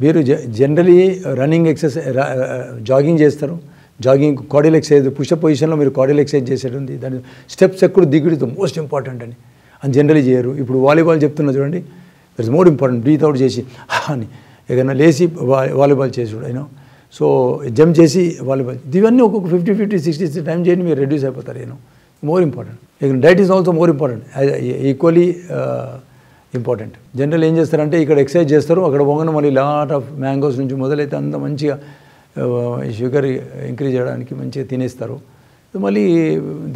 वीर generally running exercise jogging చేస్తారు jogging कॉडिल exercise pushup position में कॉडिल एक्सरसाइज दिन स्टेप्स एक्कुड दिगुडु मोस्ट इंपॉर्टेंट అని जनरली చేయరు ఇప్పుడు వాలీబాల్ చెప్తున్నా చూడండి that is more important breathe out చేసి అని ఏదైనా లేసి వాలీబాల్ చేసాడు యూనో సో జంప్ చేసి వాలీబాల్ ఇవన్నీ ఒక్కొక్క 50 50 60 టైం చేయండి మీరు రెడ్యూస్ అయిపోతారు యూనో మోర్ ఇంపార్టెంట్ ఇక diet is also more important equally important general ఏం చేస్తారంటే ఇక్కడ ఎక్సర్సైజ్ చేస్తారు అక్కడ వంగన మళ్ళీ లాట్ ఆఫ్ మ్యాంగోస్ నుంచి మొదలైతే అంత మంచిగా షుగర్ ఇంక్రీజ్ చేయడానికి మంచిగా తినేస్తారు మళ్ళీ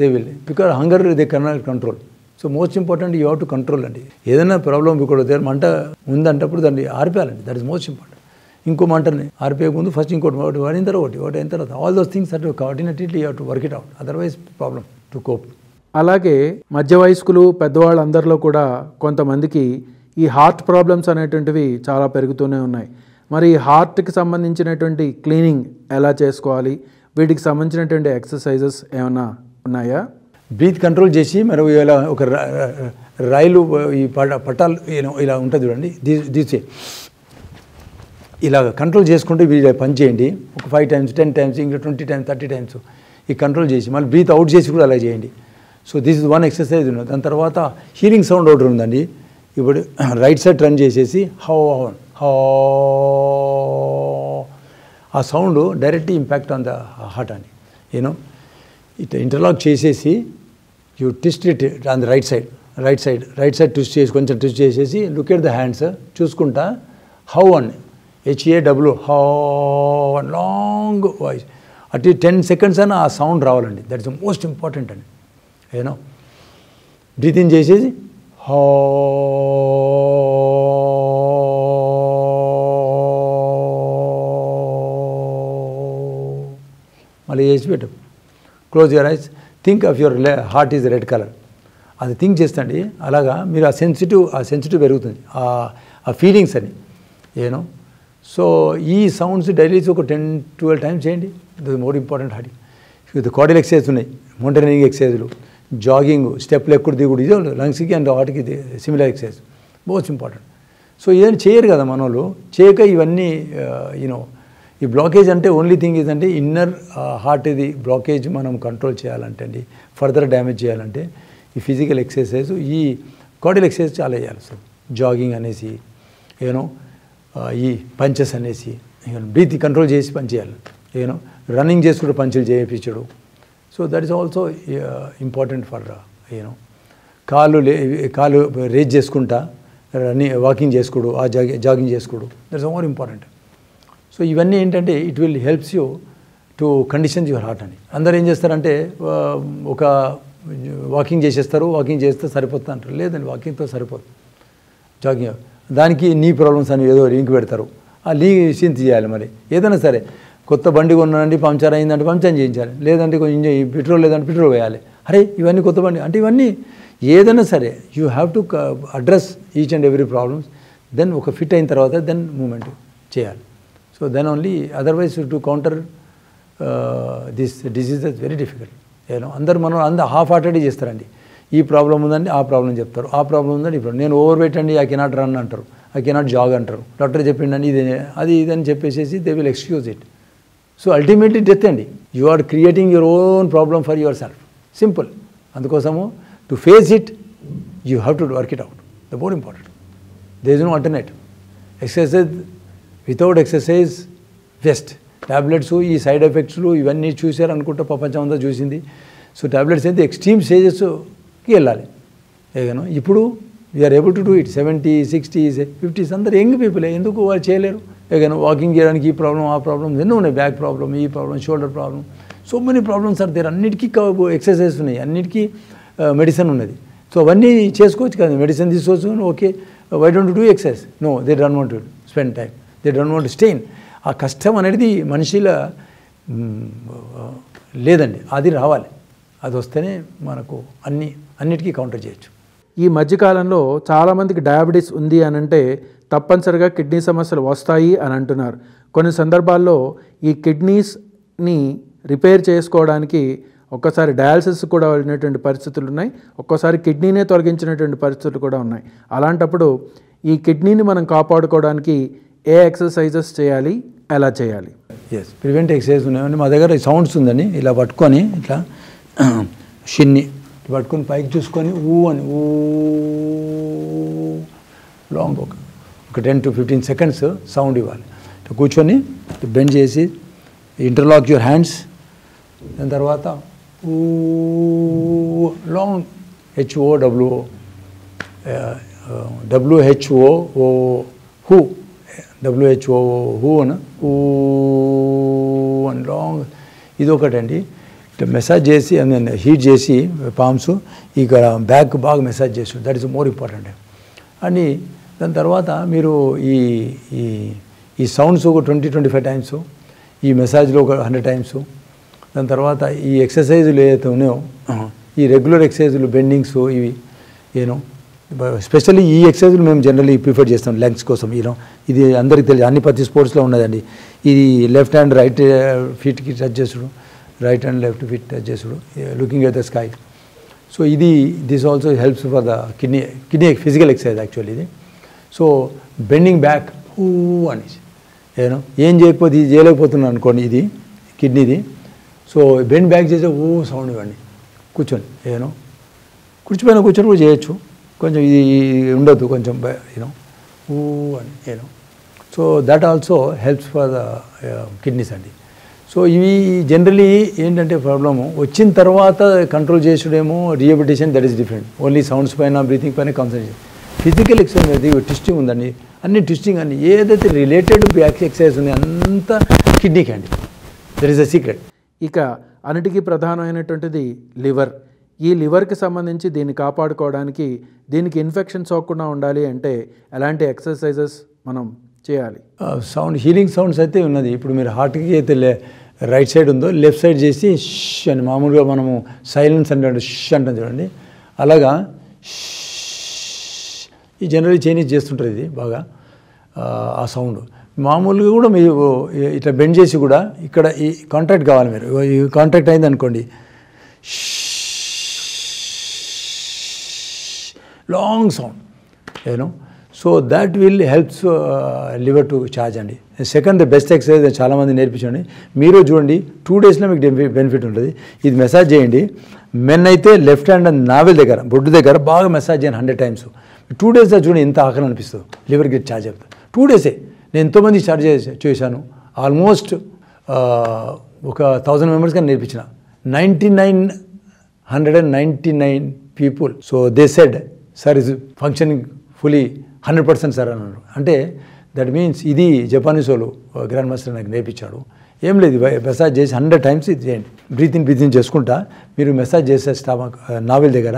they will because hunger they cannot control so most important you have to control అండి ఏదైనా ప్రాబ్లం ఇక్కడ మంట ఉందంటప్పుడు దాన్ని ఆర్పేయాలండి దట్ ఈస్ మోస్ట్ ఇంపార్టెంట్ ఇంకో మంటని ఆర్పేయక ముందు ఫస్ట్ ఇంకోటి వాడిన తర్వాత ఒకటి అయిన తర్వాత all those things at coordinatedly you have to work it out otherwise problem to cope అలాగే మధ్య వయస్కులు పెద్దవాళ్ళందరిలో కూడా కొంతమందికి ఈ హార్ట్ ప్రాబ్లమ్స్ అనేటువంటివి చాలా పెరుగుతూనే ఉన్నాయి మరి ఈ హార్ట్కి సంబంధించినటువంటి క్లీనింగ్ ఎలా చేసుకోవాలి వీటికి సంబంధించినటువంటి ఎక్సర్సైజెస్ ఏమైనా ఉన్నాయా బ్రీత్ కంట్రోల్ చేసి మరి ఇలా ఒక రైలు ఈ పట్టాలు ఇలా ఉంటుంది చూడండి తీసే ఇలా కంట్రోల్ చేసుకుంటే వీళ్ళు పని చేయండి ఒక 5 times 10 times ఇంకా 20 times 30 times ఈ కంట్రోల్ చేసి మళ్ళీ బ్రీత్ అవుట్ చేసి కూడా అలా చేయండి so this is one exercise ఉన్నది దాని తర్వాత హీలింగ్ సౌండ్ ఒకటి ఉందండి ఇప్పుడు రైట్ సైడ్ రన్ చేసేసి హౌ హౌ ఆ sound direct impact on the heart అని యూనో ఇట్ ఇంటర్లాక్ చేసేసి you twist it on the right side twist చేసి కొంచెం ట్విస్ట్ చేసేసి లుక్ ఎట్ ద హ్యాండ్స్ చూసుకుంటా హౌ అని HAW హౌ అని లాంగ్ వాయిస్ అటు 10 seconds అని ఆ సౌండ్ రావాలండి that is the most important అండి యూనో బ్రీత్ ఇన్ చేసేసి హౌ మళ్ళీ చేసి పెట్టు close your eyes think of your heart is red colour అది థింక్ చేస్తండి అలాగా మీరు ఆ సెన్సిటివ్ పెరుగుతుంది ఆ ఫీలింగ్స్ అని యూనో సో ఈ సౌండ్స్ డైలీ ఒక 10-12 times చేయండి ఇది మోర్ ఇంపార్టెంట్ హార్ట్ ఇది కార్డియల్ ఎక్సర్సైజ్ ఉన్నాయి మౌంటైనింగ్ ఎక్సర్సైజ్లు జాగింగ్ స్టెప్లు ఎక్కడ దిగుడు ఇదే లంగ్స్కి అండ్ హార్ట్కి similar exercise most important so ఇదని చేయరు కదా మన వాళ్ళు చేయక ఇవన్నీ యూనో ఈ బ్లాకేజ్ అంటే ఓన్లీ థింగ్ ఏంటంటే ఇన్నర్ హార్ట్ ఇది బ్లాకేజ్ మనం కంట్రోల్ చేయాలంటే అండి ఫర్దర్ డ్యామేజ్ చేయాలంటే ఈ ఫిజికల్ ఎక్సర్సైజ్ ఈ కార్డియల్ ఎక్సర్సైజ్ చాలా చేయాలి సార్ జాగింగ్ అనేసి యూనో ఈ పంచెస్ అనేసి బ్రీత్ కంట్రోల్ చేసి పని చేయాలి యూనో రన్నింగ్ చేసుకుంటే పంచులు చేయించడు so that is also important for you know కాలు రేజ్ చేసుకుంటా రన్నింగ్ వాకింగ్ చేసుకోడు ఆ జాగింగ్ చేసుకోడు that is more important so ఇవన్నీ ఏంటంటే it will helps you to condition your heart అని అందరూ ఏం చేస్తారంటే ఒక వాకింగ్ చేసేస్తారు వాకింగ్ చేస్తే సరిపోతుంది అంటారు లేదండి వాకింగ్తో సరిపోతుంది జాగింగ్ దానికి నీ ప్రాబ్లమ్స్ అని ఏదో లింక్ పెడతారు ఆ లింక్ చేయాలి మరి ఏదైనా సరే కొత్త బండి కొన్నానండి పంచర్ అయిందంటే పంచర్ చేయించాలి లేదంటే కొంచెం పెట్రోల్ లేదంటే పెట్రోల్ వేయాలి అరే ఇవన్నీ కొత్త బండి అంటే ఇవన్నీ ఏదైనా సరే you have to address each and every problems then ఒక ఫిట్ అయిన తర్వాత దెన్ మూమెంట్ చేయాలి so then only otherwise to counter this disease is very difficult ఏమో అందరు మనం అందరూ హాఫ్ హార్టెడ్ చేస్తారండి ఈ ప్రాబ్లం ఉందండి ఆ ప్రాబ్లం చెప్తారు ఆ ప్రాబ్లం ఉందండి ఇప్పుడు నేను ఓవర్ వెయిట్ అండి ఐ కెనాట్ రన్ అంటారు ఐ కెనాట్ జాగ్ అంటారు డాక్టర్ చెప్పిండీ ఇది అది ఇదని చెప్పేసేసి they will excuse it so ultimately death అండి you are creating your own problem for yourself simple అందుకోసము to face it you have to work it out the more important there is no alternate exercise without exercise waste tablets ఈ side ఎఫెక్ట్స్లు ఇవన్నీ చూశారు అనుకుంటే ప్రపంచం అంతా చూసింది so tablets అయితే ఎక్స్ట్రీమ్ స్టేజెస్కి వెళ్ళాలి ఏదైనా ఇప్పుడు we are able to do it 70, 60, 50 అందరు యంగ్ పీపులే ఎందుకు వాళ్ళు చేయలేరు ఏదైనా వాకింగ్ చేయడానికి ఈ ప్రాబ్లం ఆ ప్రాబ్లం ఎన్నో ఉన్నాయి బ్యాక్ ప్రాబ్లం ఈ problem shoulder problem so many problems sir there అన్నిటికీ ఎక్సర్సైజ్ ఉన్నాయి అన్నిటికీ మెడిసిన్ ఉన్నది సో అవన్నీ చేసుకోవచ్చు కదా మెడిసిన్ తీసుకోవచ్చు okay why don't do exercise no they don't want to spend time they don't want to strain ఆ కష్టం అనేది మనిషిల లేదండి అది రావాలి అది వస్తేనే మనకు అన్నిటికీ కౌంటర్ చేయొచ్చు ఈ మధ్యకాలంలో చాలామందికి డయాబెటీస్ ఉంది అని అంటే తప్పనిసరిగా కిడ్నీ సమస్యలు వస్తాయి అని అంటున్నారు కొన్ని సందర్భాల్లో ఈ కిడ్నీస్ని రిపేర్ చేసుకోవడానికి ఒక్కసారి డయాలసిస్ కూడా వెళ్ళినటువంటి పరిస్థితులు ఉన్నాయి ఒక్కోసారి కిడ్నీనే తొలగించినటువంటి పరిస్థితులు కూడా ఉన్నాయి అలాంటప్పుడు ఈ కిడ్నీని మనం కాపాడుకోవడానికి ఏ ఎక్సర్సైజెస్ చేయాలి, ఎలా చేయాలి? ఎస్, ప్రివెంట్ ఎక్సర్సైజ్ ఉన్నాయండి మా దగ్గర. సౌండ్స్ ఉందని ఇలా పట్టుకొని ఇట్లా షిన్ని పట్టుకొని పైకి చూసుకొని ఊ అని ఊ లాంగ్ ఒక 10 to 15 seconds సౌండ్ ఇవ్వాలి. ఇట్లా కూర్చొని బెండ్ చేసి ఇంటర్లాక్ యువర్ హ్యాండ్స్. దాని తర్వాత ఊ long HO WO WHO O who WHO who అని ఊ అని లాంగ్ ఇదొకటండి. ఇట్లా మెసాజ్ చేసి హీట్ చేసి పామ్స్ ఇక్కడ బ్యాక్ బాగా మెసాజ్ చేసి దట్ ఈస్ మోర్ ఇంపార్టెంట్ అని. దాని తర్వాత మీరు ఈ ఈ ఈ సౌండ్స్ ఒక 20-25 times, ఈ మెసాజ్లో ఒక 100 times, దాని తర్వాత ఈ ఎక్సర్సైజులు ఏదైతే ఉన్నాయో ఈ రెగ్యులర్ ఎక్సర్సైజులు బెండింగ్స్ ఇవి ఏనో స్పెషల్లీ ఈ ఎక్సర్సైజులు మేము జనరల్లీ ప్రిఫర్ చేస్తాం లెగ్స్ కోసం. ఈనో ఇది అందరికీ తెలియదు, అన్ని ప్రతి స్పోర్ట్స్లో ఉన్నదండి. ఇది లెఫ్ట్ హ్యాండ్ రైట్ ఫీట్కి టచ్ చేసుడు, right hand left feet touch చేసుడు, looking at the sky. So ఇది this also helps for the kidney physical exercise actually ఇది. సో బెండింగ్ బ్యాక్ ఊ అనేసి ఏనో ఏం చేయకపోతే ఇది చేయలేకపోతున్నాను అనుకోండి, ఇది కిడ్నీది. సో బెండ్ బ్యాక్ చేసే ఓ సౌండ్ ఇవ్వండి. కూర్చొని ఏనో కూర్చోపోయినా కూర్చొని కూడా చేయొచ్చు, కొంచెం ఇది ఉండొద్దు, కొంచెం యూనో ఊ అని you know. So that also helps for the kidneys అండి. సో ఇవి జనరలీ ఏంటంటే ప్రాబ్లము వచ్చిన తర్వాత కంట్రోల్ చేసుడేమో rehabilitation, that is different. Only sounds పైన బ్రీతింగ్ పైన కాన్సన్ట్రేషన్. ఫిజికల్ ఎక్సర్సైజ్ అయితే ట్విస్టింగ్ ఉందండి, అన్ని ట్విస్టింగ్ అండి. ఏదైతే రిలేటెడ్ బ్యాక్ ఎక్సర్సైజ్ ఉంది అంతా కిడ్నీకి అండి, దట్ ఈస్ ద సీక్రెట్. ఇక అన్నిటికీ ప్రధానమైనటువంటిది లివర్. ఈ లివర్కి సంబంధించి దీన్ని కాపాడుకోవడానికి, దీనికి ఇన్ఫెక్షన్ సోకకుండా ఉండాలి అంటే ఎలాంటి ఎక్సర్సైజెస్ మనం చేయాలి? సౌండ్ హీలింగ్ సౌండ్స్ అయితే ఉన్నది. ఇప్పుడు మీరు హార్ట్కి అయితే రైట్ సైడ్ ఉందో లెఫ్ట్ సైడ్ చేసి ష్ అని మామూలుగా మనము సైలెన్స్ అంటే ష్ అంటాం చూడండి, అలాగా ష్ ఈ జనరల్ చైనీస్ చేస్తుంటారు ఇది బాగా ఆ సౌండ్. మామూలుగా కూడా మీరు ఇట్లా బెండ్ చేసి కూడా ఇక్కడ ఈ కాంటాక్ట్ కావాలి. మీరు ఈ కాంటాక్ట్ అయింది అనుకోండి, long sound you know. So that will helps liver to charge అండి. సెకండ్ ది బెస్ట్ ఎక్సర్సైజ్ చాలామంది నేర్పించండి, మీరు చూడండి 2 daysలో మీకు బెనిఫిట్ ఉంటుంది. ఇది మెసాజ్ చేయండి. మెన్ అయితే లెఫ్ట్ హ్యాండ్ నావెల్ దగ్గర బొడ్డు దగ్గర బాగా మెసాజ్ చేయండి 100 times. 2 days చూడండి ఎంత ఆకలి అనిపిస్తుంది, లివర్ కి చార్జ్ అవుతుంది. 2 days నేను ఎంతోమంది చార్జ్ చేశాను, ఆల్మోస్ట్ ఒక 1000 members కానీ నేర్పించిన. 9,999 people so they said sir is functioning fully 100% sir అన్నాడు. అంటే దట్ మీన్స్ ఇది జపానీస్ వాళ్ళు గ్రాండ్ మాస్టర్ నాకు నేర్పించాడు. ఏం లేదు, మెసాజ్ చేసి 100 times ఇది చేయండి. బ్రీతింగ్ చేసుకుంటా మీరు మెసాజ్ చేసే స్టామక్ నావెల్ దగ్గర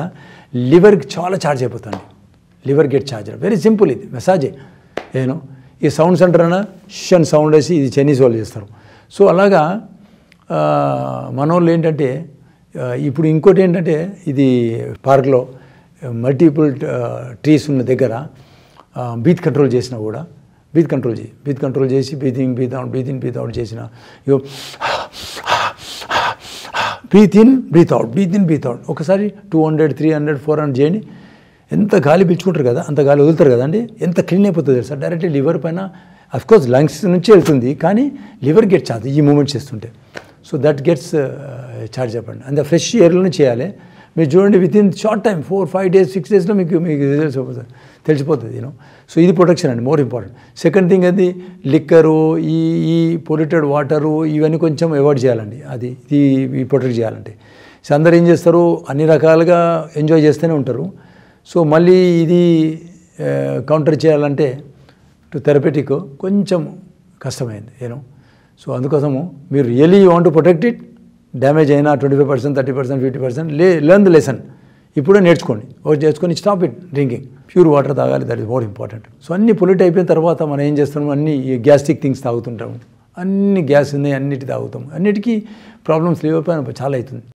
లివర్కి చాలా చార్జ్ అయిపోతుంది. Liver get charge very simple ఇది మెసాజే ఏను. ఈ సౌండ్ సెంటర్ అన్న షన్ సౌండ్ వేసి ఇది చైనీస్ వాళ్ళు చేస్తారు. సో అలాగా మనోళ్ళు ఏంటంటే ఇప్పుడు ఇంకోటి ఏంటంటే ఇది పార్క్లో మల్టిపుల్ ట్రీస్ ఉన్న దగ్గర బ్రీత్ కంట్రోల్ చేసినా కూడా బ్రీత్ కంట్రోల్ చేసి బ్రీత్ అవుట్ చేసిన బ్రీత్ ఇన్ బ్రీత్ అవుట్ ఒకసారి 200, 300, 400 చేయండి. ఎంత గాలి పీల్చుకుంటారు కదా, అంత గాలి వదులుతారు కదండి, ఎంత క్లీన్ అయిపోతుంది సార్. డైరెక్ట్ లివర్ పైన అఫ్కోర్స్ లంగ్స్ నుంచి వెళ్తుంది, కానీ లివర్ గెట్ చార్జ్ ఈ మూమెంట్ చేస్తుంటే. సో దట్ గెట్స్ చార్జ్ చెప్పండి. అంత ఫ్రెష్ ఎయిర్లోనే చేయాలి. మీరు చూడండి వితిన్ షార్ట్ టైం 4, 5 days, 6 daysలో మీకు తెలిసిపోతుంది యూనో. సో ఇది ప్రొటెక్షన్ అండి, మోర్ ఇంపార్టెంట్. సెకండ్ థింగ్ అది లిక్కరు ఈ పొల్యూటెడ్ వాటరు ఇవన్నీ కొంచెం అవాయిడ్ చేయాలండి. అది ఇది ప్రొటెక్ట్ చేయాలంటే అందరూ ఏం చేస్తారు, అన్ని రకాలుగా ఎంజాయ్ చేస్తూనే ఉంటారు. సో మళ్ళీ ఇది కౌంటర్ చేయాలంటే థెరపెటిక్ కొంచెం కష్టమైంది యూనో. సో అందుకోసము మీరు really you want to protect it. Damage అయినా 25%, 30%, 50% లెర్న్ ద లెసన్. ఇప్పుడే నేర్చుకోండి, ఒకటి చేసుకొని stop it drinking. Pure water తాగాలి, that is more important. So అన్ని పొల్యూట్ అయిపోయిన తర్వాత మనం ఏం చేస్తున్నాము, అన్ని గ్యాస్ట్రిక్ థింగ్స్ తాగుతుంటాము, అన్ని గ్యాస్ ఉన్నాయి, అన్నిటి తాగుతాము, అన్నిటికీ ప్రాబ్లమ్స్ లివర్ పైన చాలా అవుతుంది.